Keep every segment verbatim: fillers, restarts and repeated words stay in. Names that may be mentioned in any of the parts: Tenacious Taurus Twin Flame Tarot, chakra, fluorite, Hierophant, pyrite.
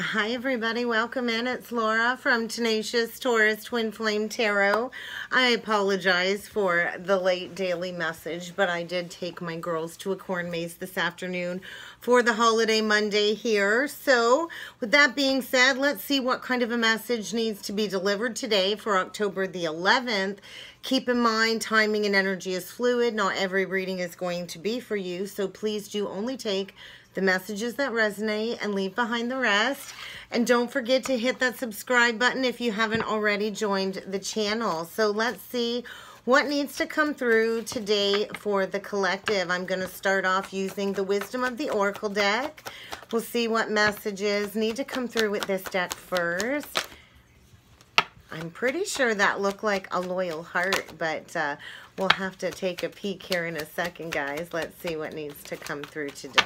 Hi everybody, welcome in. It's Laura from Tenacious Taurus Twin Flame Tarot. I apologize for the late daily message, but I did take my girls to a corn maze this afternoon for the holiday Monday here. So with that being said, let's see what kind of a message needs to be delivered today for October the eleventh. Keep in mind, timing and energy is fluid. Not every reading is going to be for you, so please do only take the messages that resonate and leave behind the rest. And don't forget to hit that subscribe button if you haven't already joined the channel. So let's see what needs to come through today for the collective. I'm going to start off using the Wisdom of the Oracle deck. We'll see what messages need to come through with this deck first. I'm pretty sure that looked like a loyal heart, but uh, we'll have to take a peek here in a second, guys. Let's see what needs to come through today.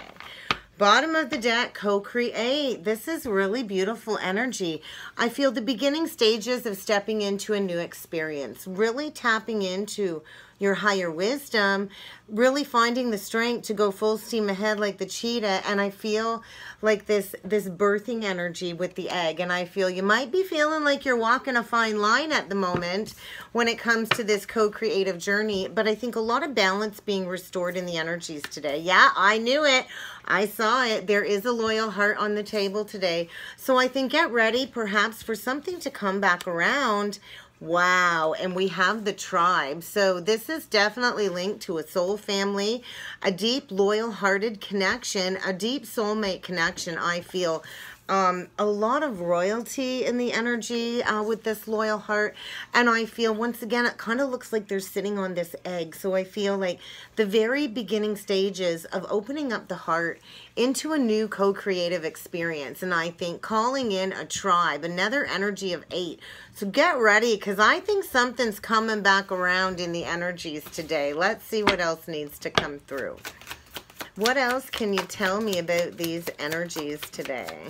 Bottom of the deck, co-create. This is really beautiful energy. I feel the beginning stages of stepping into a new experience, really tapping into your higher wisdom, really finding the strength to go full steam ahead like the cheetah. And I feel like this this birthing energy with the egg. And I feel you might be feeling like you're walking a fine line at the moment when it comes to this co-creative journey. But I think a lot of balance being restored in the energies today. Yeah, I knew it. I saw it. There is a loyal heart on the table today. So I think get ready perhaps for something to come back around. Wow, and we have the tribe. So this is definitely linked to a soul family, a deep, loyal-hearted connection, a deep soulmate connection, I feel. Um, a lot of royalty in the energy uh, with this loyal heart. And I feel, once again, it kind of looks like they're sitting on this egg. So I feel like the very beginning stages of opening up the heart into a new co-creative experience. And I think calling in a tribe, another energy of eight. So get ready, because I think something's coming back around in the energies today. Let's see what else needs to come through. What else can you tell me about these energies today?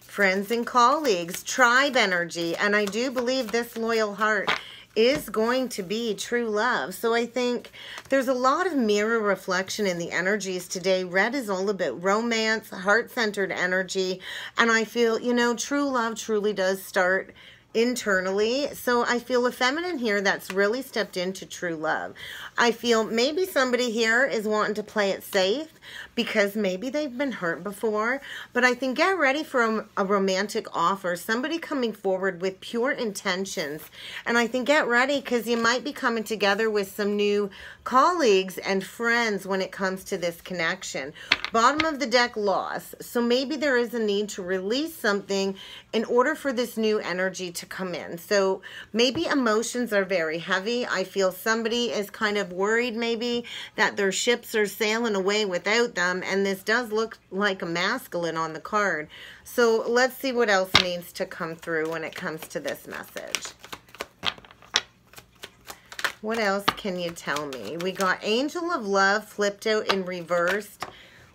Friends and colleagues, tribe energy, and I do believe this loyal heart is going to be true love. So I think there's a lot of mirror reflection in the energies today. Red is all about romance, heart-centered energy, and I feel, you know, true love truly does start internally. So I feel a feminine here that's really stepped into true love. I feel maybe somebody here is wanting to play it safe because maybe they've been hurt before, but I think get ready for a, a romantic offer, somebody coming forward with pure intentions. And I think get ready, because you might be coming together with some new colleagues and friends when it comes to this connection. Bottom of the deck, loss. So maybe there is a need to release something in order for this new energy to come in. So maybe emotions are very heavy. I feel somebody is kind of worried maybe that their ships are sailing away without them, and this does look like a masculine on the card. So let's see what else needs to come through when it comes to this message. What else can you tell me? We got Angel of Love flipped out and reversed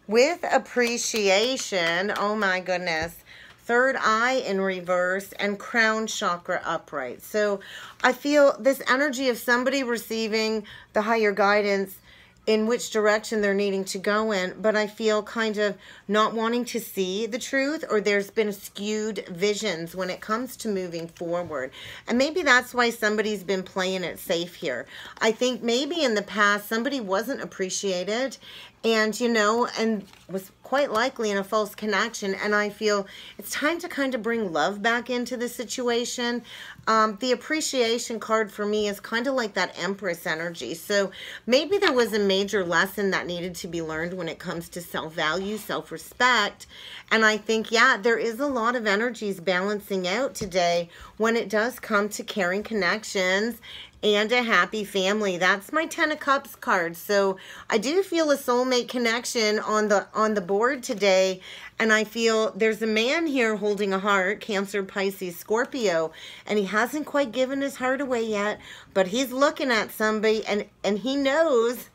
with appreciation. Oh my goodness. Third eye in reverse, and crown chakra upright. So I feel this energy of somebody receiving the higher guidance in which direction they're needing to go in, but I feel kind of not wanting to see the truth, or there's been skewed visions when it comes to moving forward. And maybe that's why somebody's been playing it safe here. I think maybe in the past somebody wasn't appreciated, and you know, and was quite likely in a false connection. And I feel it's time to kind of bring love back into the situation. Um, the appreciation card for me is kind of like that Empress energy. So maybe there was a major lesson that needed to be learned when it comes to self-value, self-respect. And I think, yeah, there is a lot of energies balancing out today when it does come to caring connections and a happy family. That's my Ten of Cups card. So I do feel a soulmate connection on the on the board today. And I feel there's a man here holding a heart, Cancer, Pisces, Scorpio, and he hasn't quite given his heart away yet, but he's looking at somebody, and, and he knows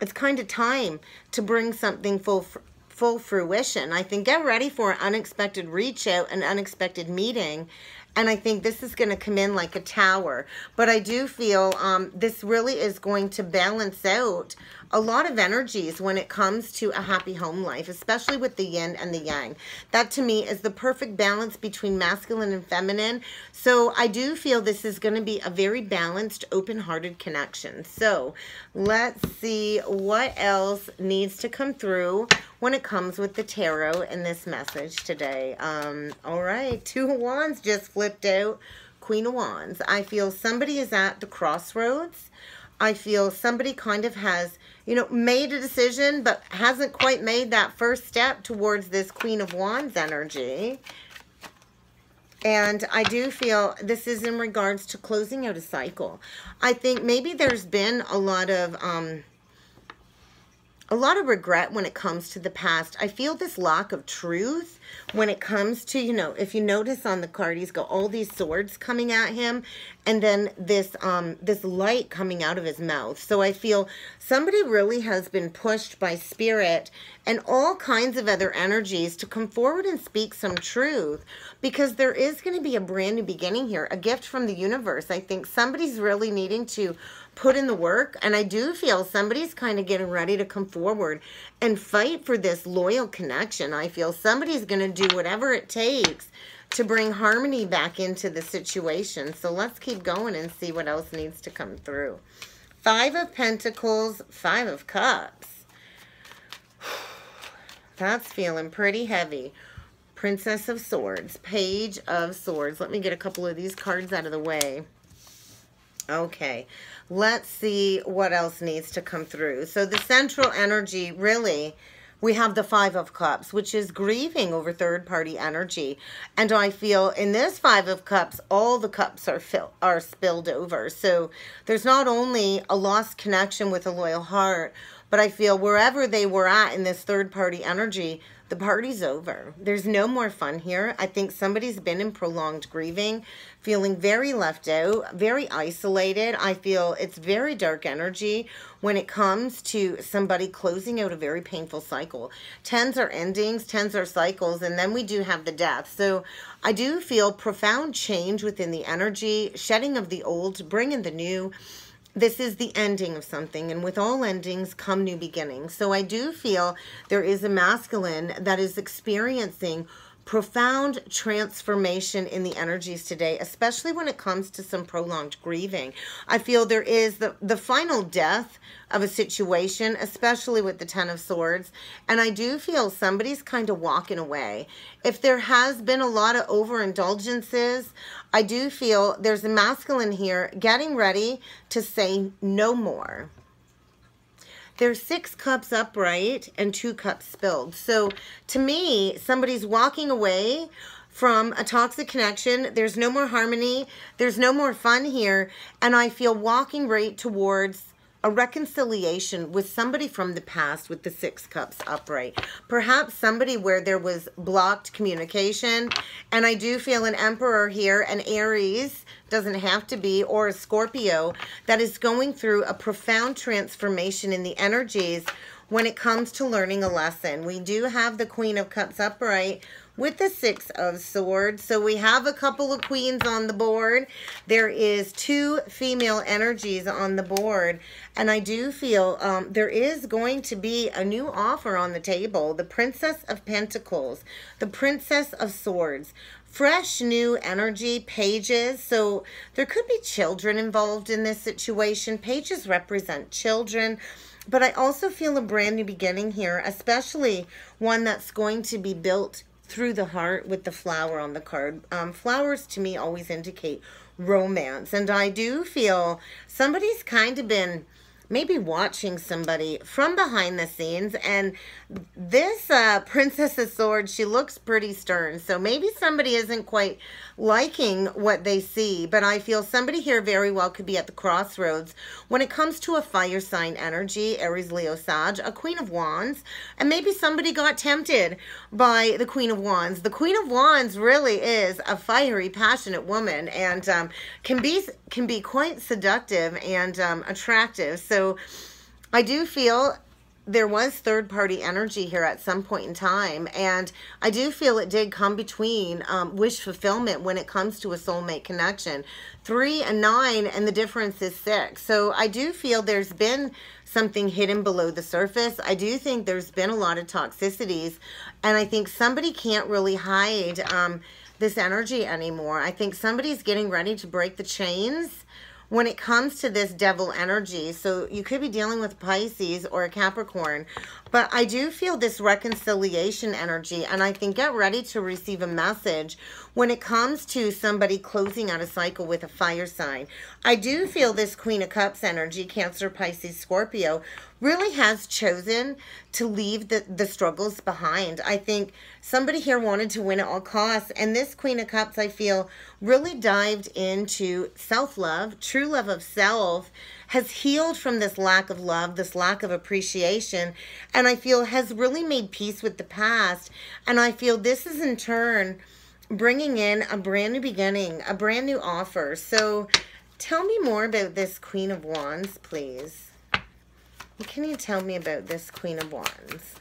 it's kind of time to bring something full full fruition. I think get ready for an unexpected reach out, an unexpected meeting, And I think this is going to come in like a tower. But I do feel um, this really is going to balance out a lot of energies when it comes to a happy home life, especially with the yin and the yang. That to me is the perfect balance between masculine and feminine. So I do feel this is going to be a very balanced, open-hearted connection. So let's see what else needs to come through when it comes with the tarot in this message today. Um, all right, Two of Wands just flipped out, Queen of Wands. I feel somebody is at the crossroads. I feel somebody kind of has, you know, made a decision, but hasn't quite made that first step towards this Queen of Wands energy. And I do feel this is in regards to closing out a cycle. I think maybe there's been a lot of, um, a lot of regret when it comes to the past. I feel this lack of truth when it comes to, you know, if you notice on the card, he's got all these swords coming at him and then this um, this light coming out of his mouth. So I feel somebody really has been pushed by spirit and all kinds of other energies to come forward and speak some truth, because there is going to be a brand new beginning here, a gift from the universe. I think somebody's really needing to put in the work, and I do feel somebody's kind of getting ready to come forward and fight for this loyal connection. I feel somebody's going to do whatever it takes to bring harmony back into the situation. So let's keep going and see what else needs to come through. Five of Pentacles, Five of Cups. That's feeling pretty heavy. Princess of Swords, Page of Swords. Let me get a couple of these cards out of the way. Okay, let's see what else needs to come through. So the central energy, really, we have the Five of Cups, which is grieving over third-party energy. And I feel in this Five of Cups, all the cups are, fill, are spilled over. So there's not only a lost connection with a loyal heart, but I feel wherever they were at in this third-party energy, the party's over. There's no more fun here. I think somebody's been in prolonged grieving, feeling very left out, very isolated. I feel it's very dark energy when it comes to somebody closing out a very painful cycle. Tens are endings, tens are cycles, and then we do have the death. So I do feel profound change within the energy, shedding of the old, bringing the new. This is the ending of something, and with all endings come new beginnings. So I do feel there is a masculine that is experiencing profound transformation in the energies today, especially when it comes to some prolonged grieving. I feel there is the, the final death of a situation, especially with the Ten of Swords, and I do feel somebody's kind of walking away. If there has been a lot of overindulgences, I do feel there's a masculine here getting ready to say no more. There's six cups upright and two cups spilled. So to me, somebody's walking away from a toxic connection. There's no more harmony. There's no more fun here. And I feel walking right towards a reconciliation with somebody from the past with the six cups upright. Perhaps somebody where there was blocked communication. And I do feel an Emperor here, an Aries, doesn't have to be, or a Scorpio, that is going through a profound transformation in the energies when it comes to learning a lesson. We do have the Queen of Cups upright with the Six of Swords. So we have a couple of queens on the board. There is two female energies on the board. And I do feel um, there is going to be a new offer on the table. The Princess of Pentacles, the Princess of Swords. Fresh new energy, pages. So there could be children involved in this situation. Pages represent children. But I also feel a brand new beginning here, especially one that's going to be built through the heart with the flower on the card. Um, flowers to me always indicate romance. And I do feel somebody's kind of been maybe watching somebody from behind the scenes. And this uh, Princess of Swords, she looks pretty stern. So maybe somebody isn't quite liking what they see. But I feel somebody here very well could be at the crossroads when it comes to a fire sign energy, Aries, Leo, Sag, a Queen of Wands. And maybe somebody got tempted by the Queen of Wands. The Queen of Wands really is a fiery, passionate woman, and um, can be can be quite seductive and um, attractive. So So I do feel there was third-party energy here at some point in time, and I do feel it did come between um, wish fulfillment when it comes to a soulmate connection. Three and nine, and the difference is six. So I do feel there's been something hidden below the surface. I do think there's been a lot of toxicities, and I think somebody can't really hide um, this energy anymore. I think somebody's getting ready to break the chains when it comes to this devil energy. So you could be dealing with Pisces or a Capricorn, but I do feel this reconciliation energy, and I think get ready to receive a message when it comes to somebody closing out a cycle with a fire sign. I do feel this Queen of Cups energy, Cancer, Pisces, Scorpio, really has chosen to leave the, the struggles behind. I think somebody here wanted to win at all costs, and this Queen of Cups, I feel, really dived into self-love. True love of self has healed from this lack of love, this lack of appreciation, and I feel has really made peace with the past, and I feel this is in turn bringing in a brand new beginning, a brand new offer. So tell me more about this Queen of Wands, please. What can you tell me about this Queen of Wands?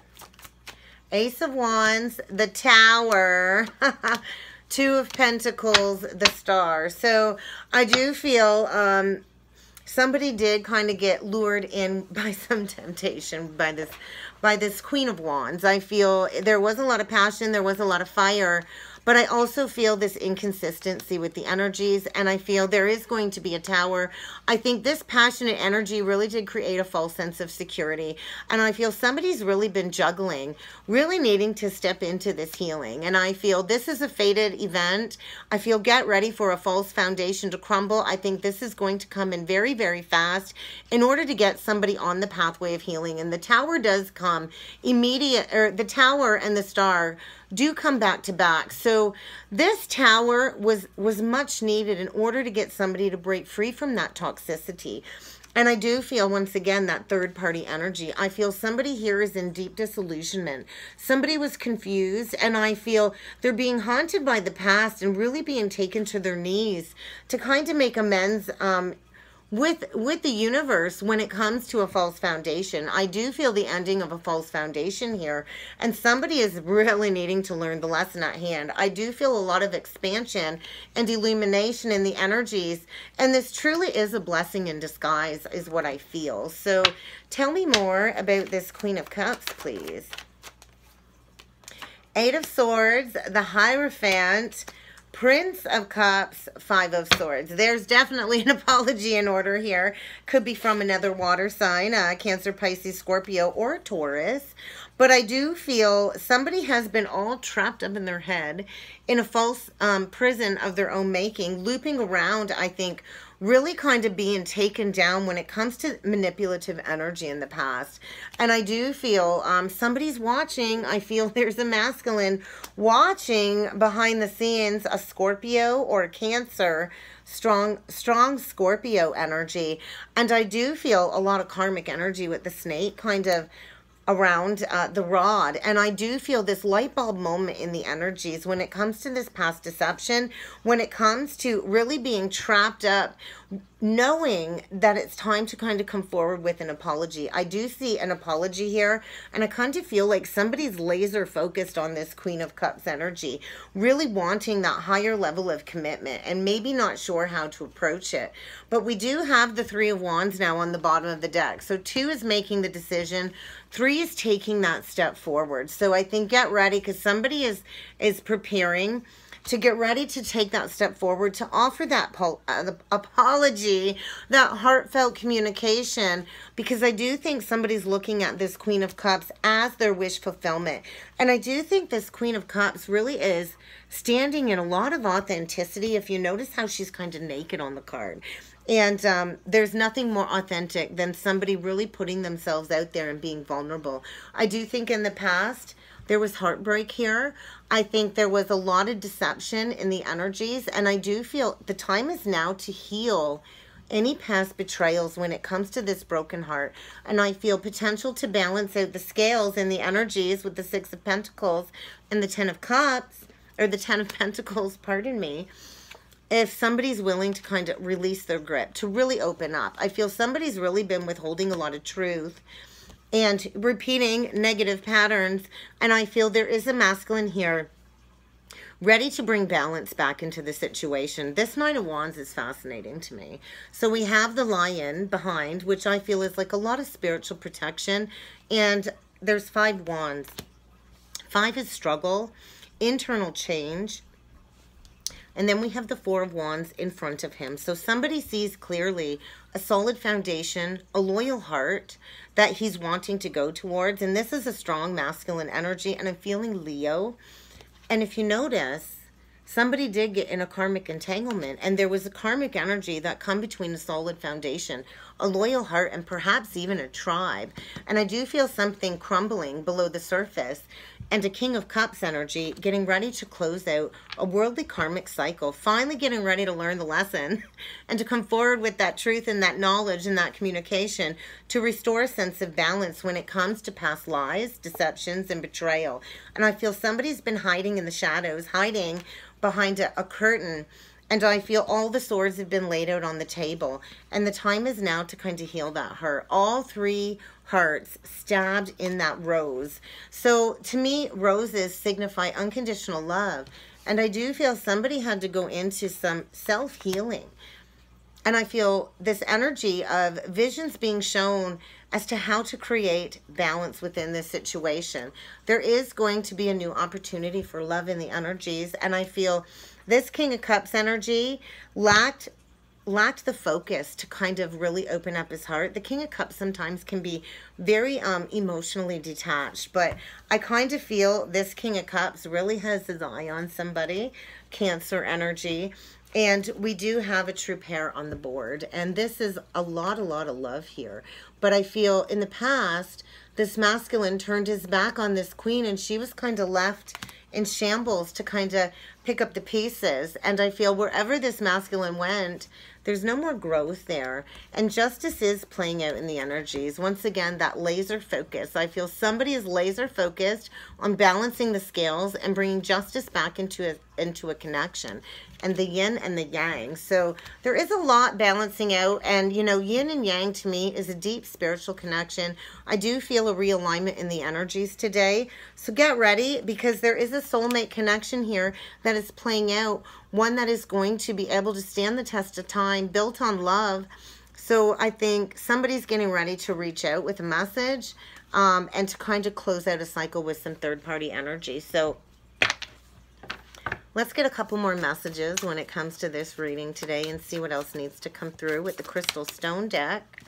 Ace of Wands, the Tower, Two of Pentacles, the Star. So I do feel um, somebody did kind of get lured in by some temptation by this, by this Queen of Wands. I feel there was a lot of passion, there was a lot of fire, but I also feel this inconsistency with the energies, and I feel there is going to be a tower. I think this passionate energy really did create a false sense of security, and I feel somebody's really been juggling, really needing to step into this healing, and I feel this is a fated event. I feel get ready for a false foundation to crumble. I think this is going to come in very, very fast in order to get somebody on the pathway of healing, and the tower does come immediate, or the tower and the star do come back to back. So this tower was was much needed in order to get somebody to break free from that toxicity. And I do feel, once again, that third-party energy. I feel somebody here is in deep disillusionment. Somebody was confused, and I feel they're being haunted by the past and really being taken to their knees to kind of make amends um, With, with the universe when it comes to a false foundation. I do feel the ending of a false foundation here, and somebody is really needing to learn the lesson at hand. I do feel a lot of expansion and illumination in the energies, and this truly is a blessing in disguise is what I feel. So tell me more about this Queen of Cups, please. Eight of Swords, the Hierophant, Prince of Cups, Five of Swords. There's definitely an apology in order here. Could be from another water sign, uh, Cancer, Pisces, Scorpio, or Taurus. But I do feel somebody has been all trapped up in their head in a false um, prison of their own making, looping around, I think, really kind of being taken down when it comes to manipulative energy in the past. And I do feel um, somebody's watching. I feel there's a masculine watching behind the scenes, a Scorpio or a Cancer, strong, strong Scorpio energy. And I do feel a lot of karmic energy with the snake kind of around uh, the rod, and I do feel this light bulb moment in the energies when it comes to this past deception, when it comes to really being trapped up, knowing that it's time to kind of come forward with an apology. I do see an apology here, and I kind of feel like somebody's laser focused on this Queen of Cups energy, really wanting that higher level of commitment and maybe not sure how to approach it. But we do have the Three of Wands now on the bottom of the deck. So two is making the decision, three is taking that step forward. So I think get ready, because somebody is is preparing to get ready to take that step forward, to offer that pol uh, the apology, that heartfelt communication, because I do think somebody's looking at this Queen of Cups as their wish fulfillment. And I do think this Queen of Cups really is standing in a lot of authenticity. If you notice how she's kind of naked on the card. And um, there's nothing more authentic than somebody really putting themselves out there and being vulnerable. I do think in the past, there was heartbreak here. I think there was a lot of deception in the energies, and I do feel the time is now to heal any past betrayals when it comes to this broken heart. And I feel potential to balance out the scales and the energies with the Six of Pentacles and the Ten of Cups, or the Ten of Pentacles, pardon me, if somebody's willing to kind of release their grip, to really open up. I feel somebody's really been withholding a lot of truth and repeating negative patterns. And I feel there is a masculine here ready to bring balance back into the situation. This Nine of Wands is fascinating to me. So we have the lion behind, which I feel is like a lot of spiritual protection. And there's five wands. Five is struggle, internal change. And then we have the Four of Wands in front of him. So somebody sees clearly a solid foundation, a loyal heart that he's wanting to go towards. And this is a strong masculine energy. And I'm feeling Leo. And if you notice, somebody did get in a karmic entanglement, and there was a karmic energy that come between a solid foundation, a loyal heart, and perhaps even a tribe. And I do feel something crumbling below the surface, and a King of Cups energy getting ready to close out a worldly karmic cycle, finally getting ready to learn the lesson and to come forward with that truth and that knowledge and that communication to restore a sense of balance when it comes to past lies, deceptions, and betrayal. And I feel somebody's been hiding in the shadows, hiding behind a, a curtain, and I feel all the swords have been laid out on the table, and the time is now to kind of heal that hurt. All three hearts stabbed in that rose. So to me, roses signify unconditional love, and I do feel somebody had to go into some self-healing. And I feel this energy of visions being shown as to how to create balance within this situation. There is going to be a new opportunity for love in the energies. And I feel this King of Cups energy lacked, lacked the focus to kind of really open up his heart. The King of Cups sometimes can be very um, emotionally detached. But I kind of feel this King of Cups really has his eye on somebody, Cancer energy. And we do have a true pair on the board. And this is a lot, a lot of love here. But I feel in the past, this masculine turned his back on this queen, and she was kind of left in shambles to kind of pick up the pieces. And I feel wherever this masculine went, there's no more growth there. And justice is playing out in the energies. Once again, that laser focus. I feel somebody is laser focused on balancing the scales and bringing justice back into a, into a connection. And the yin and the yang. So there is a lot balancing out. And, you know, yin and yang to me is a deep spiritual connection. I do feel a realignment in the energies today. So get ready, because there is a soulmate connection here that is playing out. One that is going to be able to stand the test of time, built on love. So I think somebody's getting ready to reach out with a message um, and to kind of close out a cycle with some third-party energy. So let's get a couple more messages when it comes to this reading today and see what else needs to come through with the Crystal Stone deck.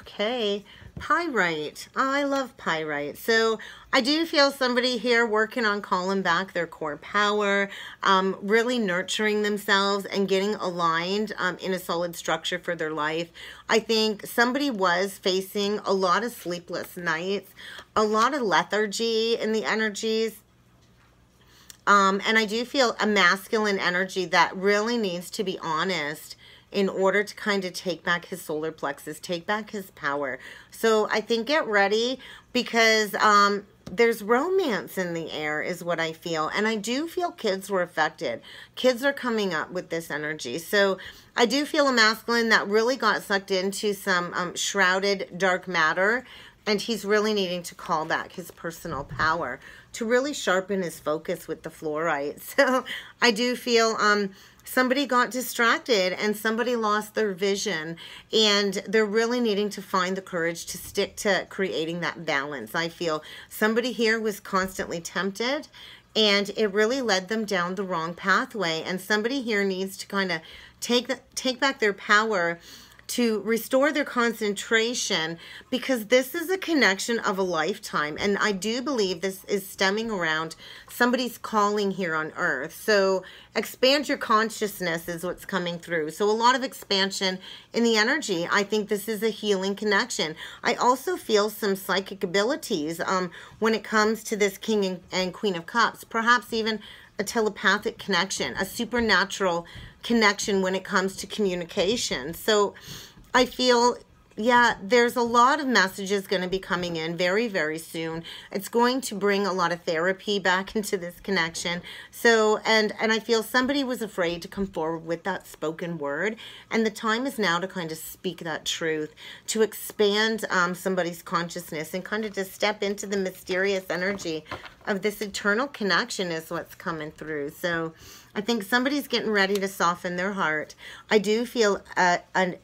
Okay, pyrite. Oh, I love pyrite. So I do feel somebody here working on calling back their core power, um, really nurturing themselves and getting aligned um, in a solid structure for their life. I think somebody was facing a lot of sleepless nights, a lot of lethargy in the energies. Um, and I do feel a masculine energy that really needs to be honest in order to kind of take back his solar plexus, take back his power. So I think get ready, because um, there's romance in the air is what I feel. And I do feel kids were affected. Kids are coming up with this energy. So I do feel a masculine that really got sucked into some um, shrouded dark matter. And he's really needing to call back his personal power to really sharpen his focus with the fluorite. So I do feel um, somebody got distracted and somebody lost their vision. And they're really needing to find the courage to stick to creating that balance. I feel somebody here was constantly tempted, and it really led them down the wrong pathway. And somebody here needs to kind of take, the, take back their power to restore their concentration, because this is a connection of a lifetime. And I do believe this is stemming around somebody's calling here on earth. So expand your consciousness is what's coming through. So a lot of expansion in the energy. I think this is a healing connection. I also feel some psychic abilities um, when it comes to this King and, and Queen of Cups, perhaps even a telepathic connection, a supernatural connection when it comes to communication. So I feel Yeah, there's a lot of messages going to be coming in very, very soon. It's going to bring a lot of therapy back into this connection. So, and, and I feel somebody was afraid to come forward with that spoken word. And the time is now to kind of speak that truth, to expand um, somebody's consciousness and kind of just step into the mysterious energy of this eternal connection is what's coming through. So I think somebody's getting ready to soften their heart. I do feel uh, an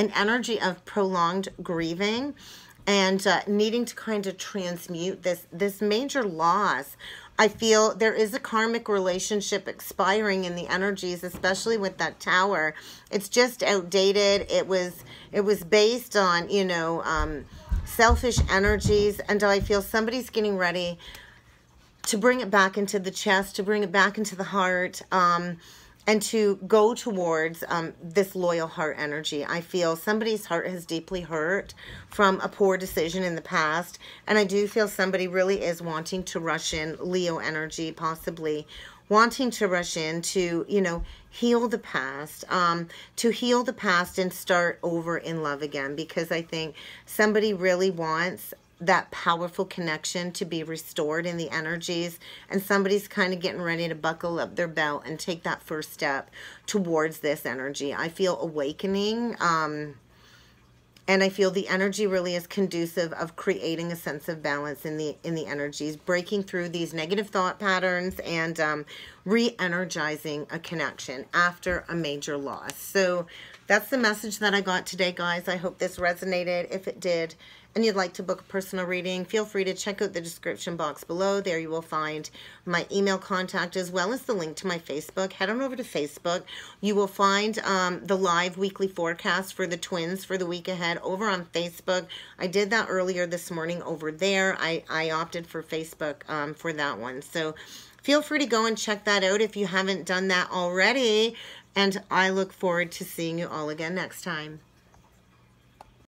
an energy of prolonged grieving and uh, needing to kind of transmute this, this major loss. I feel there is a karmic relationship expiring in the energies, especially with that tower. It's just outdated. It was, it was based on, you know, um, selfish energies. And I feel somebody's getting ready to bring it back into the chest, to bring it back into the heart, um, and to go towards um, this loyal heart energy. I feel somebody's heart has deeply hurt from a poor decision in the past. And I do feel somebody really is wanting to rush in, Leo energy possibly, wanting to rush in to, you know, heal the past, um, to heal the past and start over in love again. Because I think somebody really wants that powerful connection to be restored in the energies, and somebody's kind of getting ready to buckle up their belt and take that first step towards this energy. I feel awakening, um, and I feel the energy really is conducive of creating a sense of balance in the in the energies, breaking through these negative thought patterns and um, re-energizing a connection after a major loss. So that's the message that I got today, guys. I hope this resonated. If it did, and you'd like to book a personal reading, feel free to check out the description box below. There you will find my email contact as well as the link to my Facebook. Head on over to Facebook. You will find um, the live weekly forecast for the twins for the week ahead over on Facebook. I did that earlier this morning over there. I, I opted for Facebook um, for that one. So feel free to go and check that out if you haven't done that already. And I look forward to seeing you all again next time.